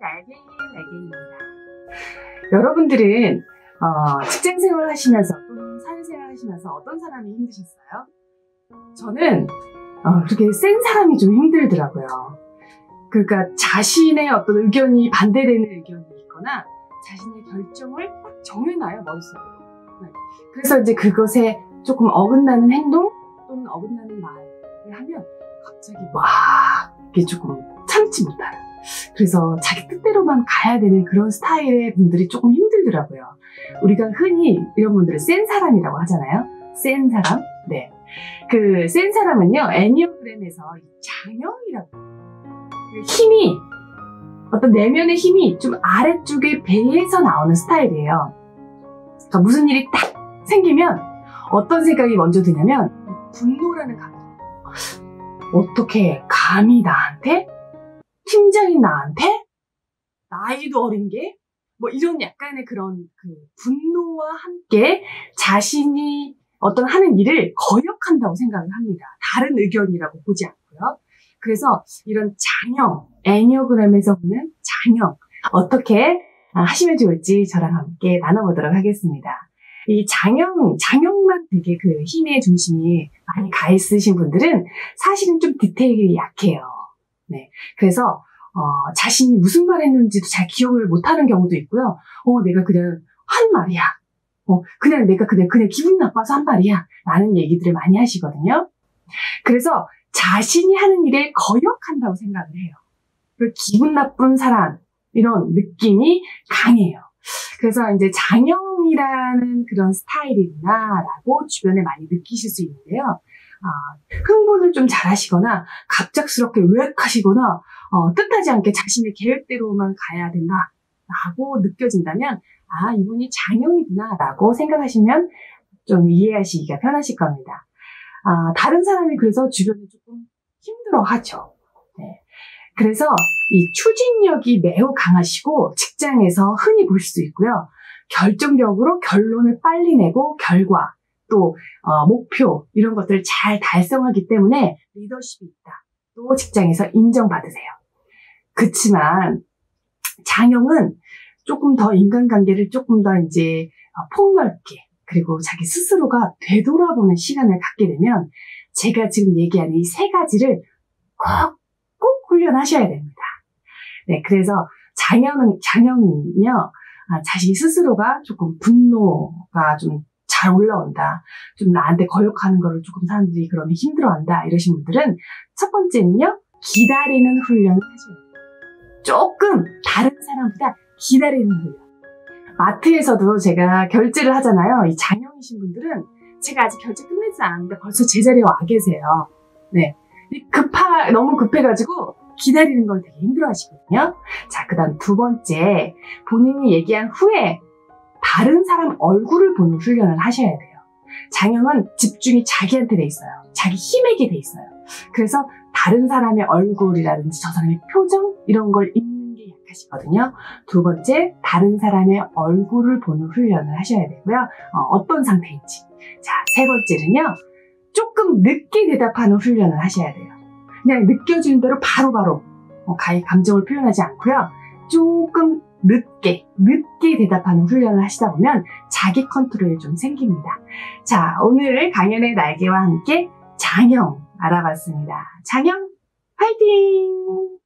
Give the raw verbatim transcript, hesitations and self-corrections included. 날개인 외계인입니다. 여러분들은 어, 직장생활 하시면서 또는 사회생활 하시면서 어떤 사람이 힘드셨어요? 저는 어, 그렇게 센 사람이 좀 힘들더라고요. 그러니까 자신의 어떤 의견이 반대되는 의견이 있거나 자신의 결정을 딱 정해놔요, 머릿속에. 네. 그래서 이제 그것에 조금 어긋나는 행동 또는 어긋나는 말을 하면 갑자기 막 이렇게 조금 참지 못해요. 그래서 자기 뜻대로만 가야 되는 그런 스타일의 분들이 조금 힘들더라고요. 우리가 흔히 이런 분들을 센 사람이라고 하잖아요. 센 사람? 네. 그 센 사람은요, 애니어그램에서 장형이라고 해요. 힘이, 어떤 내면의 힘이 좀 아래쪽에 배에서 나오는 스타일이에요. 그러니까 무슨 일이 딱 생기면 어떤 생각이 먼저 드냐면 분노라는 감정. 어떻게 감히 나한테? 팀장인 나한테? 나이도 어린 게? 뭐 이런 약간의 그런 그 분노와 함께 자신이 어떤 하는 일을 거역한다고 생각을 합니다. 다른 의견이라고 보지 않고요. 그래서 이런 장형, 애니어그램에서 보는 장형, 어떻게 하시면 좋을지 저랑 함께 나눠보도록 하겠습니다. 이 장형, 장형만 되게 그 힘의 중심이 많이 가 있으신 분들은 사실은 좀 디테일이 약해요. 네. 그래서, 어, 자신이 무슨 말 했는지도 잘 기억을 못하는 경우도 있고요. 어, 내가 그냥 한 말이야. 어, 그냥 내가 그냥, 그냥 기분 나빠서 한 말이야. 라는 얘기들을 많이 하시거든요. 그래서 자신이 하는 일에 거역한다고 생각을 해요. 그리고 기분 나쁜 사람, 이런 느낌이 강해요. 그래서 이제 장형이라는 그런 스타일이구나라고 주변에 많이 느끼실 수 있는데요. 아, 흥분을 좀 잘하시거나 갑작스럽게 외획하시거나 어, 뜻하지 않게 자신의 계획대로만 가야 된다라고 느껴진다면 아, 이분이 장형이구나라고 생각하시면 좀 이해하시기가 편하실 겁니다. 아, 다른 사람이 그래서 주변에 조금 힘들어하죠. 네. 그래서 이 추진력이 매우 강하시고 직장에서 흔히 볼 수 있고요. 결정적으로 결론을 빨리 내고 결과 또 어, 목표 이런 것들을 잘 달성하기 때문에 리더십이 있다. 또 직장에서 인정받으세요. 그렇지만 장형은 조금 더 인간관계를 조금 더 이제 폭넓게 그리고 자기 스스로가 되돌아보는 시간을 갖게 되면 제가 지금 얘기하는 이 세 가지를 꼭 꼭 훈련하셔야 됩니다. 네, 그래서 장형은 장형은요 아, 자신 스스로가 조금 분노가 좀 잘 올라온다. 좀 나한테 거역하는 거를 조금 사람들이 그러면 힘들어한다. 이러신 분들은 첫 번째는요. 기다리는 훈련을 하죠. 조금 다른 사람보다 기다리는 훈련. 마트에서도 제가 결제를 하잖아요. 이 장형이신 분들은 제가 아직 결제 끝내지 않았는데 벌써 제자리에 와 계세요. 네, 급하 너무 급해가지고 기다리는 걸 되게 힘들어하시거든요. 자, 그 다음 두 번째 본인이 얘기한 후에 다른 사람 얼굴을 보는 훈련을 하셔야 돼요. 장형은 집중이 자기한테 돼 있어요. 자기 힘에게 돼 있어요. 그래서 다른 사람의 얼굴이라든지 저 사람의 표정 이런 걸 읽는 게 약하시거든요. 두 번째, 다른 사람의 얼굴을 보는 훈련을 하셔야 되고요. 어, 어떤 상태인지. 자, 세 번째는요. 조금 늦게 대답하는 훈련을 하셔야 돼요. 그냥 느껴지는 대로 바로바로 바로, 어, 가히 감정을 표현하지 않고요. 조금 늦게, 늦게 대답하는 훈련을 하시다 보면 자기 컨트롤이 좀 생깁니다. 자, 오늘 강연의 날개와 함께 장형 알아봤습니다. 장형, 화이팅!